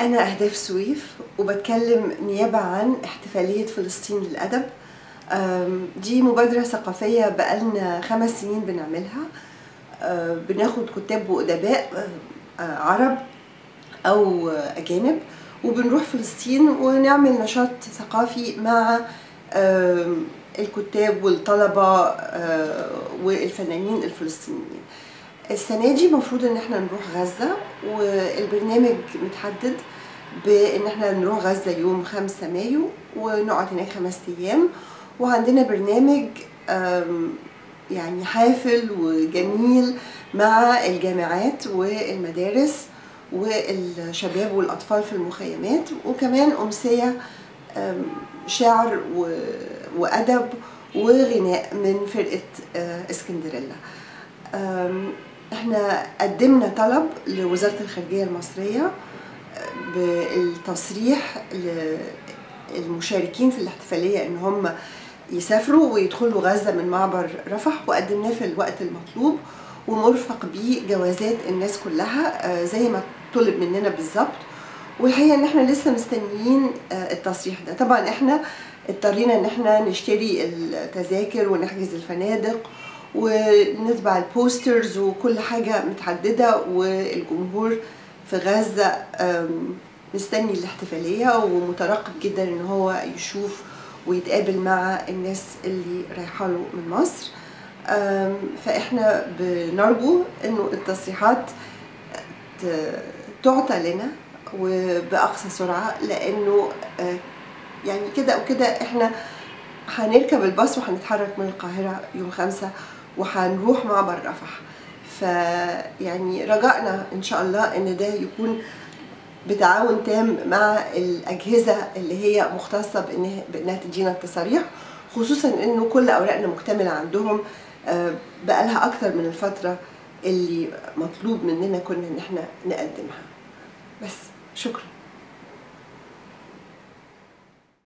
أنا أهداف سويف وبتكلم نيابة عن احتفالية فلسطين للأدب. دي مبادرة ثقافية بقالنا 5 سنين بنعملها، بناخد كتاب وأدباء عرب أو أجانب وبنروح فلسطين ونعمل نشاط ثقافي مع الكتاب والطلبة والفنانين الفلسطينيين. السنة دي مفروض ان احنا نروح غزة، والبرنامج متحدد بان احنا نروح غزة يوم 5 مايو ونقعد هناك 5 ايام، وعندنا برنامج يعني حافل وجميل مع الجامعات والمدارس والشباب والاطفال في المخيمات، وكمان أمسية شعر وأدب وغناء من فرقة اسكندريلا. احنا قدمنا طلب لوزارة الخارجية المصرية بالتصريح للمشاركين في الاحتفالية ان هم يسافروا ويدخلوا غزة من معبر رفح، وقدمناه في الوقت المطلوب ومرفق بيه جوازات الناس كلها زي ما طلب مننا بالظبط. والحقيقة ان احنا لسه مستنيين التصريح ده. طبعا احنا اضطرينا ان احنا نشتري التذاكر ونحجز الفنادق ونتبع البوسترز وكل حاجة متحددة، والجمهور في غزة مستني الاحتفالية ومترقب جدا ان هو يشوف ويتقابل مع الناس اللي رايحة له من مصر. فاحنا بنرجو انه التصريحات تعطى لنا وبأقصى سرعة، لانه يعني كده او كده احنا هنركب الباص وهنتحرك من القاهرة يوم 5 وهنروح معبر رفح. فيعني رجائنا ان شاء الله ان ده يكون بتعاون تام مع الأجهزة اللي هي مختصة بانها تدينا التصاريح، خصوصا انه كل اوراقنا مكتملة عندهم بقالها اكتر من الفترة اللي مطلوب مننا كنا ان احنا نقدمها. بس شكرا.